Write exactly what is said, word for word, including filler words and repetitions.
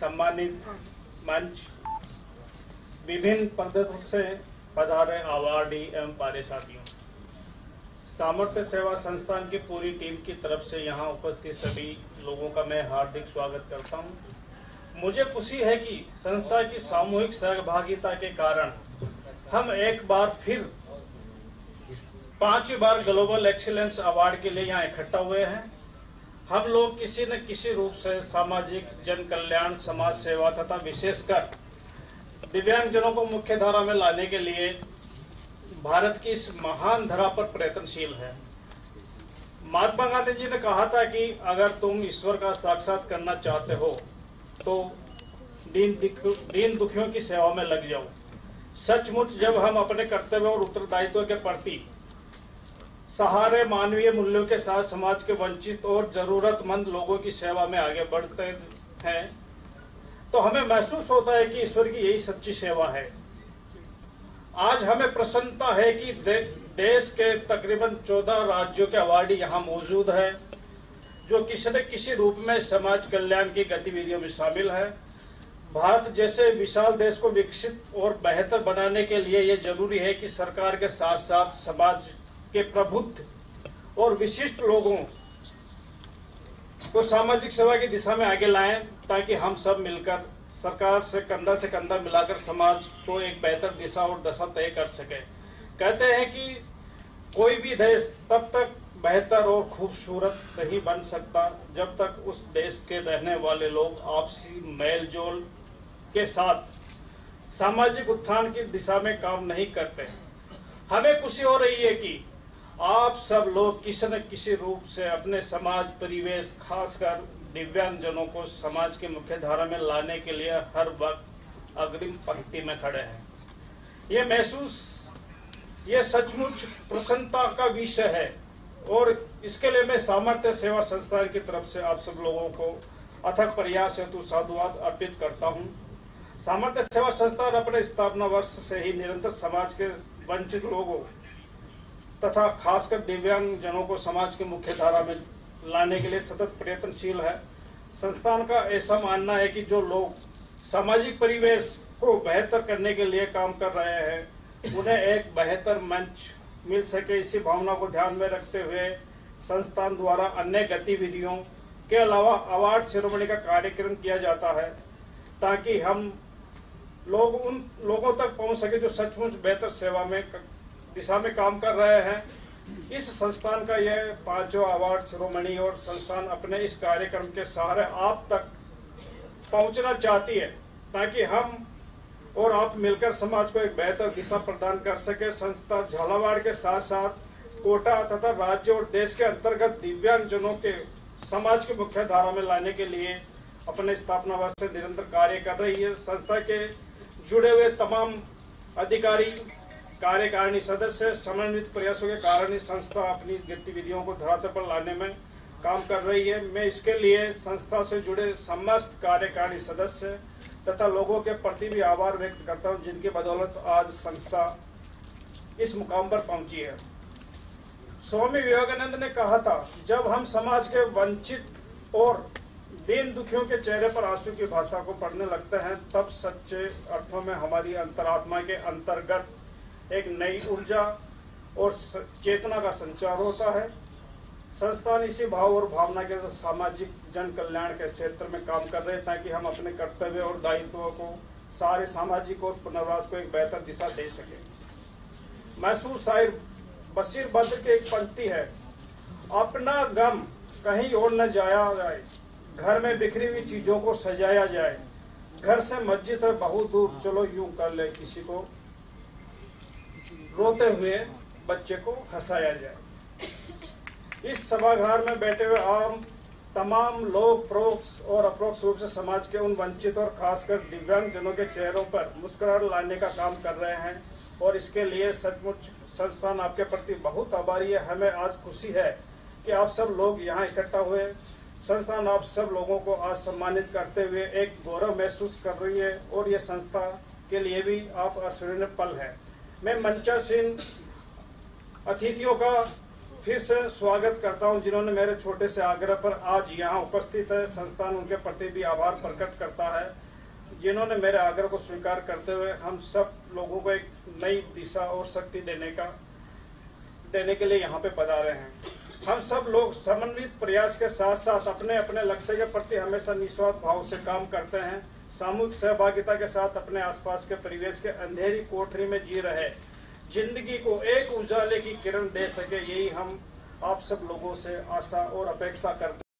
सम्मानित मंच, विभिन्न पद्धतियों से पधारे अवार्डी एवं पारिशातियों, सामर्थ्य सेवा संस्थान की पूरी टीम की तरफ से यहाँ उपस्थित सभी लोगों का मैं हार्दिक स्वागत करता हूँ। मुझे खुशी है कि संस्था की सामूहिक सहभागिता के कारण हम एक बार फिर पांचवी बार ग्लोबल एक्सीलेंस अवार्ड के लिए यहाँ इकट्ठा हुए हैं। हम लोग किसी न किसी रूप से सामाजिक जन कल्याण, समाज सेवा तथा विशेषकर दिव्यांगजनों को मुख्य धारा में लाने के लिए भारत की इस महान धरा पर प्रयत्नशील है। महात्मा गांधी जी ने कहा था कि अगर तुम ईश्वर का साक्षात करना चाहते हो तो दीन दीन दुखियों की सेवा में लग जाओ। सचमुच जब हम अपने कर्तव्य और उत्तरदायित्व के प्रति सहारे मानवीय मूल्यों के साथ समाज के वंचित और जरूरतमंद लोगों की सेवा में आगे बढ़ते हैं तो हमें महसूस होता है कि ईश्वर की यही सच्ची सेवा है। आज हमें प्रसन्नता है कि दे, देश के तकरीबन चौदह राज्यों के अवार्डी यहाँ मौजूद है, जो किसी न किसी रूप में समाज कल्याण की गतिविधियों में शामिल है। भारत जैसे विशाल देश को विकसित और बेहतर बनाने के लिए ये जरूरी है कि सरकार के साथ साथ समाज के प्रबुद्ध और विशिष्ट लोगों को सामाजिक सेवा की दिशा में आगे लाएं, ताकि हम सब मिलकर सरकार से कंधा से कंधा मिलाकर समाज को एक बेहतर दिशा और दशा तय कर सके। कहते हैं कि कोई भी देश तब तक बेहतर और खूबसूरत नहीं बन सकता जब तक उस देश के रहने वाले लोग आपसी मेल जोल के साथ सामाजिक उत्थान की दिशा में काम नहीं करते। हमें खुशी हो रही है कि आप सब लोग किसी न किसी रूप से अपने समाज परिवेश, खासकर दिव्यांगजनों को समाज की मुख्य धारा में लाने के लिए हर वक्त अग्रिम पंक्ति में खड़े हैं। ये महसूस ये सचमुच प्रसन्नता का विषय है और इसके लिए मैं सामर्थ्य सेवा संस्थान की तरफ से आप सब लोगों को अथक प्रयास हेतु साधुवाद अर्पित करता हूँ। सामर्थ्य सेवा संस्थान अपने स्थापना वर्ष से ही निरंतर समाज के वंचित लोगों तथा खासकर दिव्यांगजनों को समाज की मुख्य धारा में लाने के लिए सतत प्रयत्नशील है। संस्थान का ऐसा मानना है कि जो लोग सामाजिक परिवेश को बेहतर करने के लिए काम कर रहे हैं उन्हें एक बेहतर मंच मिल सके, इसी भावना को ध्यान में रखते हुए संस्थान द्वारा अन्य गतिविधियों के अलावा अवार्ड सेरेमनी का कार्यक्रम किया जाता है, ताकि हम लोग उन लोगों तक पहुंच सके जो सचमुच बेहतर सेवा में दिशा में काम कर रहे हैं। इस संस्थान का यह पांचवा अवार्ड सेरेमनी और संस्थान अपने इस कार्यक्रम के सहारे आप तक पहुंचना चाहती है, ताकि हम और आप मिलकर समाज को एक बेहतर दिशा प्रदान कर सके। संस्था झालावाड़ के साथ साथ कोटा तथा राज्य और देश के अंतर्गत दिव्यांगजनों के समाज के मुख्य धारा में लाने के लिए अपने स्थापना वर्ष से निरंतर कार्य कर रही है। संस्था के जुड़े हुए तमाम अधिकारी, कार्यकारिणी सदस्य समन्वित प्रयासों के कारण ही संस्था अपनी गतिविधियों को धरातल पर लाने में काम कर रही है। मैं इसके लिए संस्था से जुड़े समस्त कार्यकारिणी सदस्य तथा लोगों के प्रति भी आभार व्यक्त करता हूं, जिनकी बदौलत आज संस्था इस मुकाम पर पहुंची है। स्वामी विवेकानंद ने कहा था, जब हम समाज के वंचित और दीन दुखियों के चेहरे पर आंसू की भाषा को पढ़ने लगते हैं तब सच्चे अर्थों में हमारी अंतरात्मा के अंतर्गत एक नई ऊर्जा और चेतना का संचार होता है। संस्थान इसी भाव और भावना के साथ सामाजिक जन कल्याण के क्षेत्र में काम कर रहे हैं, ताकि हम अपने कर्तव्य और दायित्वों को सारे सामाजिक और पुनर्वास को एक बेहतर दिशा दे सके। मशहूर शायर बशीर बद्र की एक पंक्ति है, अपना गम कहीं और न जाया जाए, घर में बिखरी हुई चीजों को सजाया जाए, घर से मस्जिद है बहुत दूर, चलो यूं कर ले किसी को रोते हुए बच्चे को हंसाया जाए। इस सभागार में बैठे हुए आम तमाम लोग प्रोक्ष और अप्रोक्ष रूप से समाज के उन वंचित और खासकर दिव्यांगजनों के चेहरों पर मुस्कुराहट लाने का काम कर रहे हैं और इसके लिए सचमुच संस्थान आपके प्रति बहुत आभारी है। हमें आज खुशी है कि आप सब लोग यहाँ इकट्ठा हुए। संस्थान आप सब लोगों को आज सम्मानित करते हुए एक गौरव महसूस कर रही है और यह संस्था के लिए भी आप अस्मरणीय पल है। मैं मंचा सिंह अतिथियों का फिर से स्वागत करता हूं जिन्होंने मेरे छोटे से आग्रह पर आज यहां उपस्थित है। संस्थान उनके प्रति भी आभार प्रकट करता है जिन्होंने मेरे आग्रह को स्वीकार करते हुए हम सब लोगों को एक नई दिशा और शक्ति देने का देने के लिए यहां पे पधारे हैं। हम सब लोग समन्वित प्रयास के साथ साथ अपने अपने लक्ष्य के प्रति हमेशा निस्वार्थ भाव से काम करते हैं। सामूहिक सहभागिता के साथ अपने आसपास के परिवेश के अंधेरी कोठरी में जी रहे जिंदगी को एक उजाले की किरण दे सके, यही हम आप सब लोगों से आशा और अपेक्षा करते हैं।